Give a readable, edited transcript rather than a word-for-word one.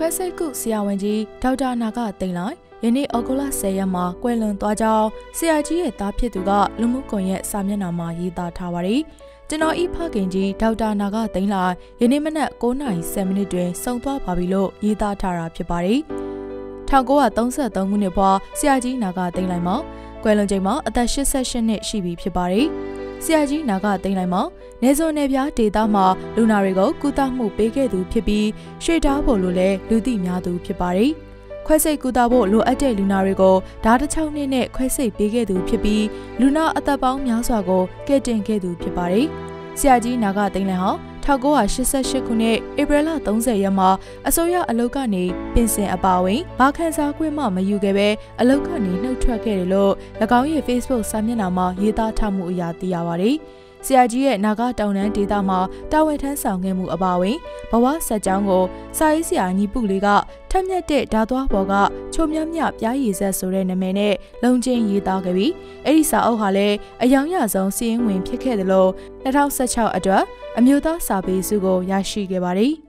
ခွဲစိတ်ကုဆရာဝန်ကြီးဒေါက်တာနာဂသိန်းလှိုင်ယနေ့ဩဂုတ်လ10ရက်မှာကွယ်လွန်သွားကြောင်း CRG ရဲ့သားဖြစ်သူကလူမှုကွန်ရက်စာမျက်နှာမှာရေးသားထားပါတယ်။ကျွန်တော်ဤဖခင်ကြီးဒေါက်တာနာဂသိန်းလှိုင်ယနေ့မနက်9:10တွင်ဆုံးသွားပါပြီလို့ရေးသားထားတာဖြစ်ပါတယ်။1933ခုနှစ်ဖွာဆရာကြီးနာဂသိန်းလှိုင်မောင်ကွယ်လွန်ချိန်မှာအသက်88နှစ်ရှိပြီဖြစ်ပါတယ်။ဆရာကြီးနာဂသိန်းလှိုင်မောင်နေဇွန်နယ်ပြားဒေသမှာလူနာတွေကိုကုသမှုပေးခဲ့သူဖြစ်ပြီးရွှေဓာတ်ဖို့လို့လည်းလူသိများသူဖြစ်ပါတယ်။ခွဲစိတ်ကုသဖို့လိုအပ်တဲ့လူနာတွေကိုဓာတ်တစ်ချောင်းနဲ့ခွဲစိတ်ပေးခဲ့သူဖြစ်ပြီးလူနာအသက်ပေါင်းများစွာကိုကယ်တင်ခဲ့သူဖြစ်ပါတယ်။ဆရာကြီးနာဂသိန်းလှိုင်ဟာ1988ခုနှစ်ဧပြီလ30ရက်မှာအစိုးရအလုပ်ကနေပင်စင်အပါဝင်ဘာခန်းစားခွင့်မှမယူခဲ့ပဲအလုပ်ကနေနှုတ်ထွက်ခဲ့တယ်လို့၎င်းရဲ့ Facebook စာမျက်နှာမှာရေးသားထားမှုအရာသိရပါတယ်။ဆရာကြီးရဲ့နာဂတောင်တန်းဒေသမှာတာဝန်ထမ်းဆောင်ခဲ့မှုအပါဝင်ဘဝဆက်ကြောင်းကိုစာရေးဆရာညီပုလေးကထက်မြက်တဲ့ဓာတ်သွားပေါ်ကချိုမြမြပြားရည်ဆက်ဆိုတဲ့နာမည်နဲ့လုံချင်းရေးသားခဲ့ပြီးအဲ့ဒီစာအုပ်ဟာလည်းအယောင်ရဆုံးစီးရင်ဝင်ဖြစ်ခဲ့တယ်လို့2016အတွက်အမျိုးသားစာပေစုကိုရရှိခဲ့ပါတယ်။